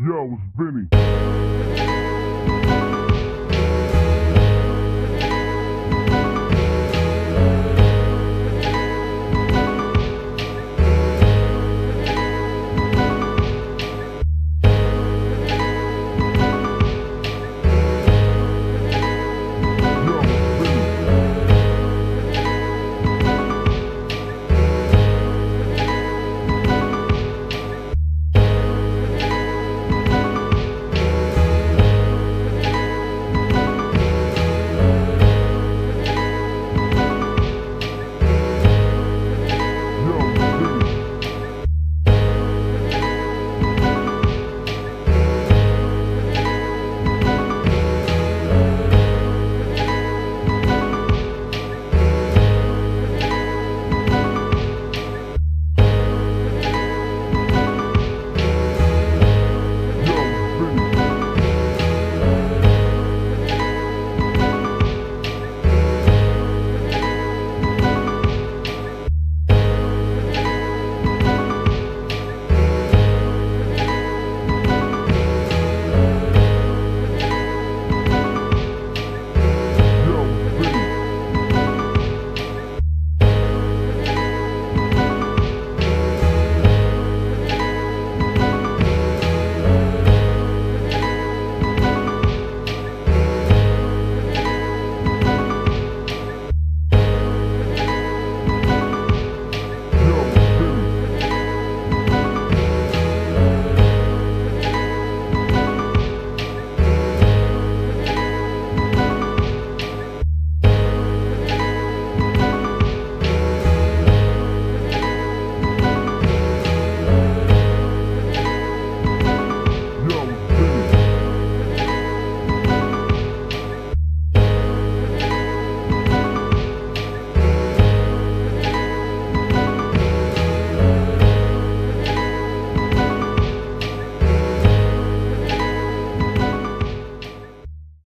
Yo, it's Benny.